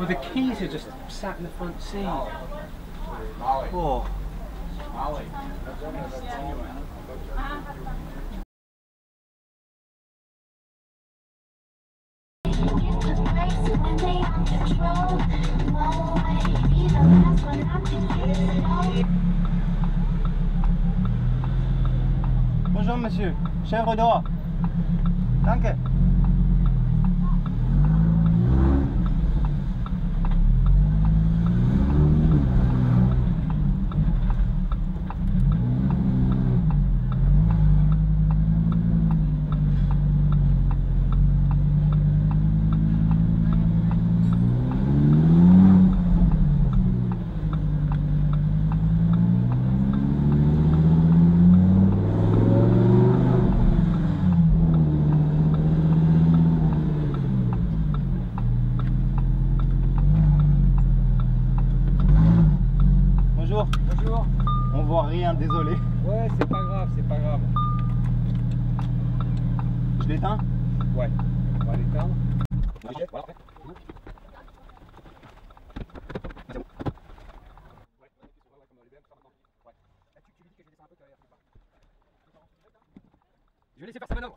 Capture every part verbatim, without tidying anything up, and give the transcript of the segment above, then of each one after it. Well, the keys are just sat in the front seat. Oh. Bonjour monsieur, cher Rodor. Danke. Bonjour. On voit rien, désolé. Ouais, c'est pas grave, c'est pas grave. Je l'éteins? Ouais, on va l'éteindre. Okay. Voilà. Je vais laisser faire sa manœuvre.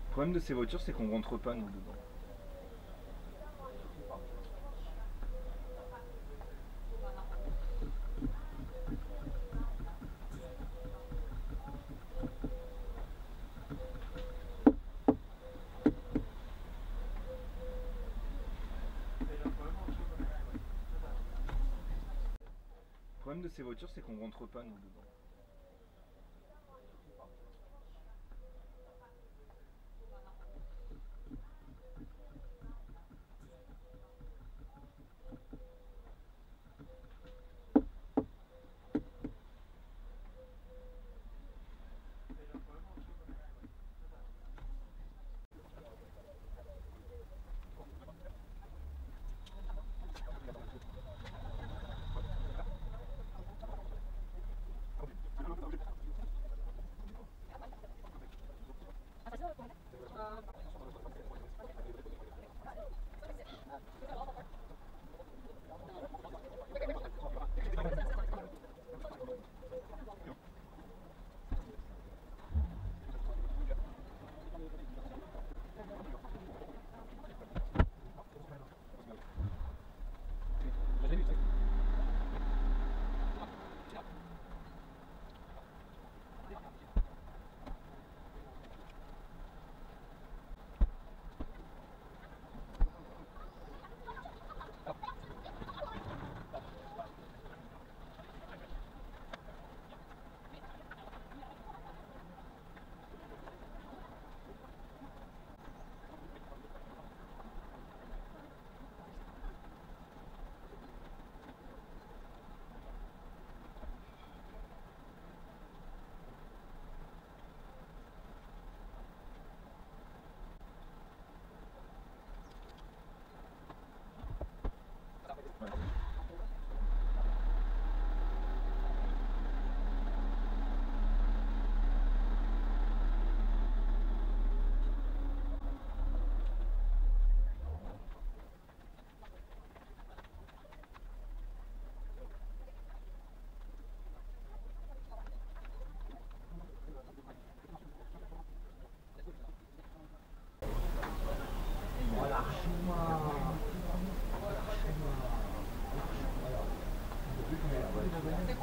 Le problème de ces voitures, c'est qu'on rentre pas nous dedans. Le problème de ces voitures, c'est qu'on rentre pas nous dedans.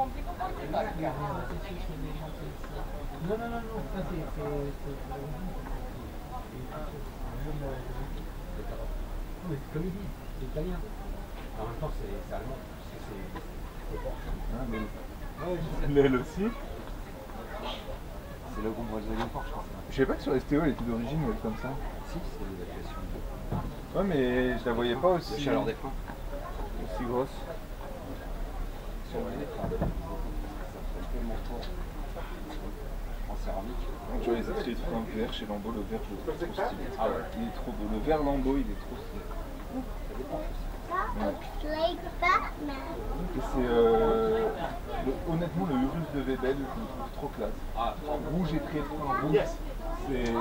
Non, non, non, non, ça c'est... Oui, c'est comme il dit, c'est italien. En même temps, c'est allemand, c'est Porsche. L'aile aussi. C'est le groupe brésilien Porsche, je crois. Je savais pas que sur S T O, elle était d'origine comme ça. Si, c'est des applications de... Ouais, mais je la voyais pas aussi... La chaleur des freins. Aussi grosse. Sur les freins, ça fait tellement fort. Céramique. Tu vois les attraits de frein vert chez Lambo, le vert je le trouve trop stylé. Ah ouais. Il est trop beau. Le vert Lambo il est trop stylé. Ça dépend aussi. Ouais. Et c'est euh, le, honnêtement le Urus de Vebel je le trouve trop classe. Ah, rouge et très frein rouge. C'est...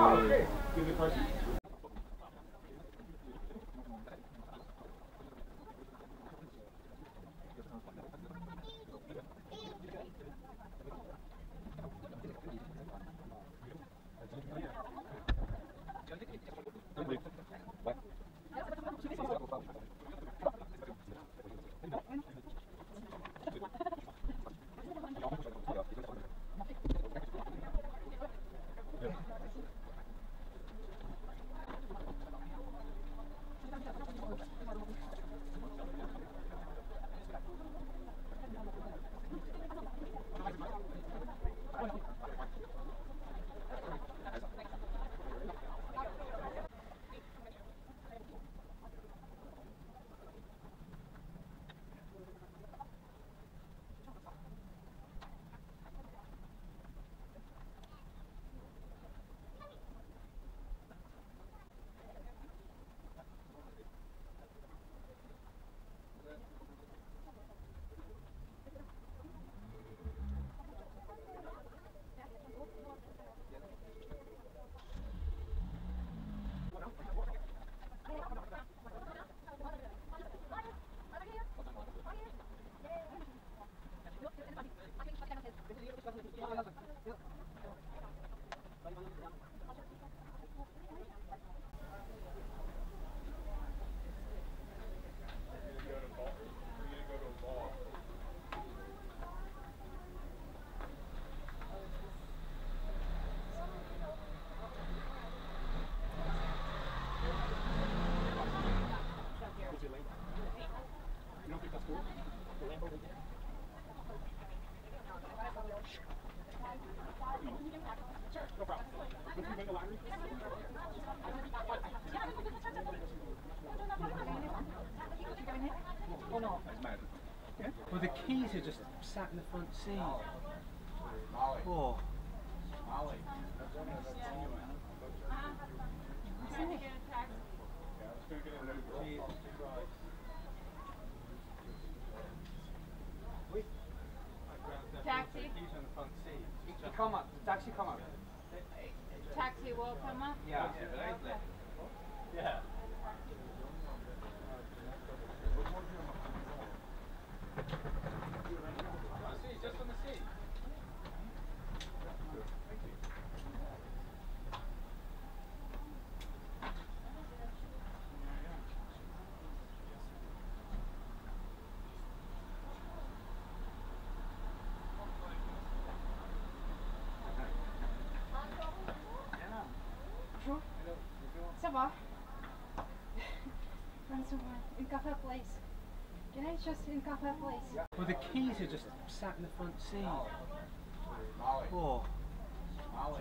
Well, the keys are just sat in the front seat. Oh. Taxi. You come up. The taxi come up. Taxi will come up? Yeah. Yeah. Ça va? Bonsoir. In cafe place. Can I just in cafe place? Well, the keys are just sat in the front seat. Oh. Molly.